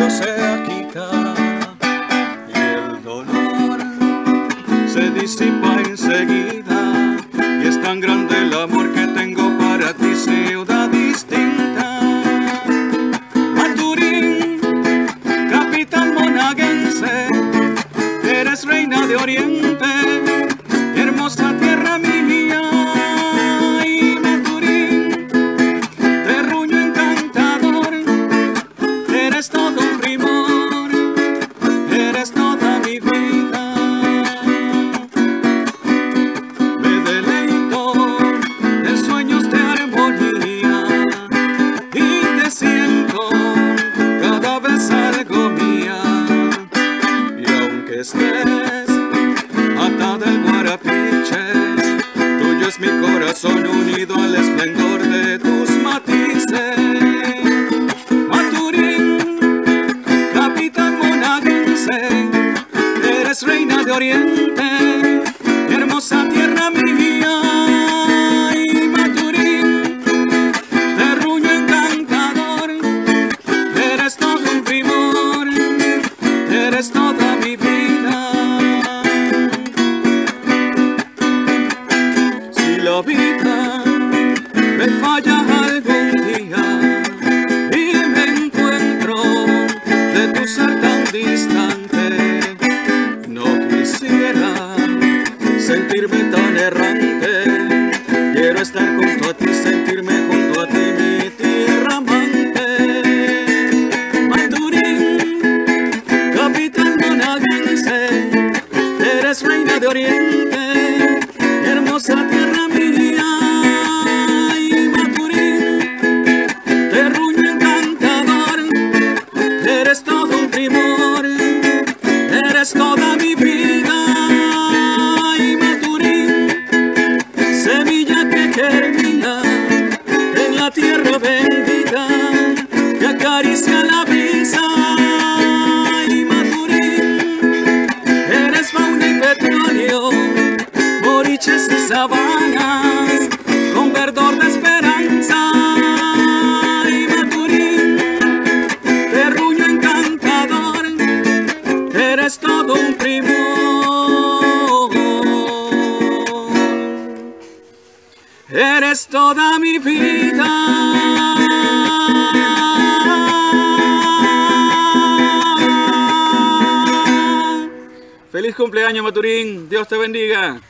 pecho se agita y el dolor se disipa enseguida, y es tan grande el amor que tengo para ti, ciudad distinta. Maturín, capital monaguense, eres reina de oriente, hermosa tierra mía. Estés atada al guarapiches, tuyo es mi corazón unido al esplendor de tus matices. Maturín, capital monaguense, eres reina de oriente, hermosa tierra mía. Y Maturín, terruño encantador, eres todo un primor, eres toda mi vida. La vida me falla algún día y me encuentro de tu ser tan distante, no quisiera sentirme tan errante, quiero estar junto a ti, sentirme junto a ti, mi tierra amante. Maturín, capital monaguense, eres reina de oriente, hermosa tierra mía. Y Maturín, terruño encantador, eres todo un primor, eres toda mi vida. Y Maturín, semilla que germina en la tierra bendita, que acaricia la brisa. Y Maturín, eres fauna y petróleo, boriches y sabanas, con verdor de esperanza. Y Maturín, terruño encantador, eres todo un primor, eres toda mi vida. ¡Feliz cumpleaños, Maturín! ¡Dios te bendiga!